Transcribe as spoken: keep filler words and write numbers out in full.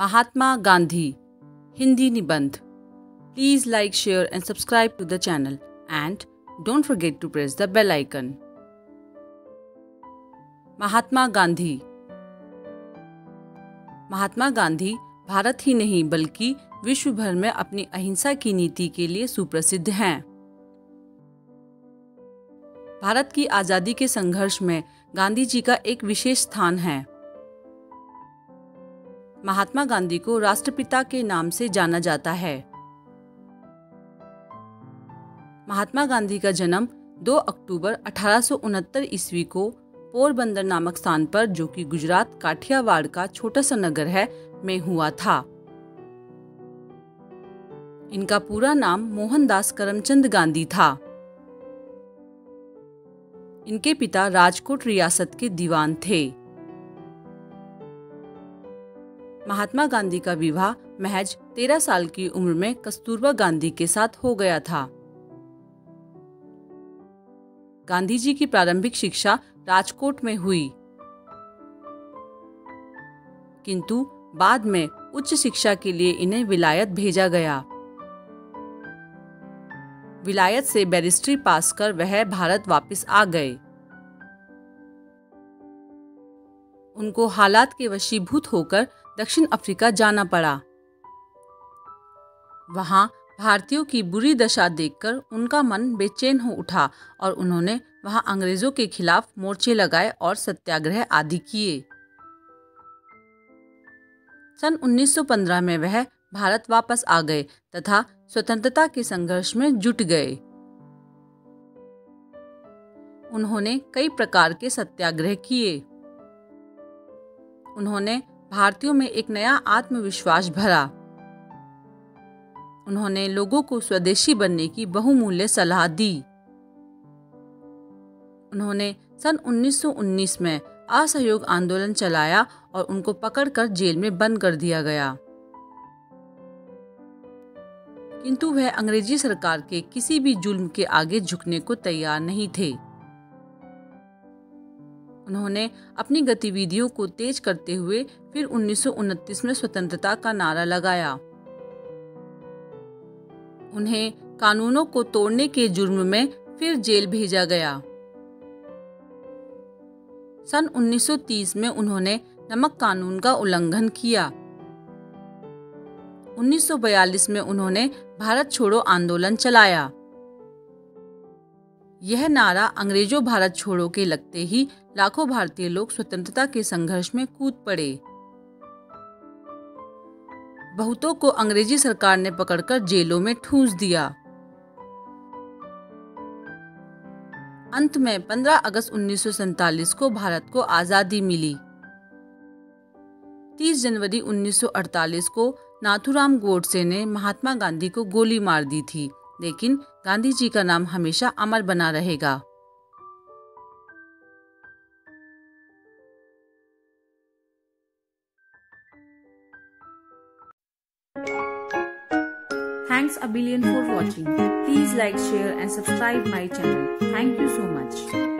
महात्मा गांधी हिंदी निबंध। Please like, share and subscribe to the channel and don't forget to press the bell icon। Mahatma Gandhi. Mahatma Gandhi Bharat ही नहीं बल्कि विश्व भर में अपनी अहिंसा की नीति के लिए सुप्रसिद्ध हैं। भारत की आजादी के संघर्ष में गांधी जी का एक विशेष स्थान है। महात्मा गांधी को राष्ट्रपिता के नाम से जाना जाता है। महात्मा गांधी का जन्म दो अक्टूबर अठारह सौ उनहत्तर ईस्वी को पोरबंदर नामक स्थान पर, जो कि गुजरात काठियावाड़ का छोटा सा नगर है, में हुआ था। इनका पूरा नाम मोहनदास करमचंद गांधी था। इनके पिता राजकोट रियासत के दीवान थे। महात्मा गांधी का विवाह महज तेरह साल की उम्र में कस्तूरबा गांधी के साथ हो गया था। गांधी जी की प्रारंभिक शिक्षा राजकोट में हुई, किंतु बाद में उच्च शिक्षा के लिए इन्हें विलायत भेजा गया। विलायत से बैरिस्ट्री पास कर वह भारत वापस आ गए। उनको हालात के वशीभूत होकर दक्षिण अफ्रीका जाना पड़ा। वहां भारतीयों की बुरी दशा देखकर उनका मन बेचैन हो उठा और उन्होंने वहां अंग्रेजों के खिलाफ मोर्चे लगाए और सत्याग्रह आदि किए। सन उन्नीस सौ पंद्रह में वह भारत वापस आ गए तथा स्वतंत्रता के संघर्ष में जुट गए। उन्होंने कई प्रकार के सत्याग्रह किए। उन्होंने भारतीयों में एक नया आत्मविश्वास भरा। उन्होंने लोगों को स्वदेशी बनने की बहुमूल्य सलाह दी। उन्होंने सन उन्नीस सौ उन्नीस में असहयोग आंदोलन चलाया और उनको पकड़कर जेल में बंद कर दिया गया, किंतु वह अंग्रेजी सरकार के किसी भी जुल्म के आगे झुकने को तैयार नहीं थे। उन्होंने अपनी गतिविधियों को तेज करते हुए फिर उन्नीस सौ उनतीस में स्वतंत्रता का नारा लगाया। उन्हें कानूनों को तोड़ने के जुर्म में फिर जेल भेजा गया। सन उन्नीस सौ तीस में उन्होंने नमक कानून का उल्लंघन किया। उन्नीस सौ बयालीस में उन्होंने भारत छोड़ो आंदोलन चलाया। यह नारा अंग्रेजों भारत छोड़ो के लगते ही लाखों भारतीय लोग स्वतंत्रता के संघर्ष में कूद पड़े। बहुतों को अंग्रेजी सरकार ने पकड़कर जेलों में ठूंस दिया। अंत में पंद्रह अगस्त उन्नीस सौ सैतालीस को भारत को आजादी मिली। तीस जनवरी उन्नीस सौ अड़तालीस को नाथुराम गोडसे ने महात्मा गांधी को गोली मार दी थी, लेकिन गांधी जी का नाम हमेशा अमर बना रहेगा। Thanks a billion for watching. Please like, share and subscribe my channel. Thank you so much.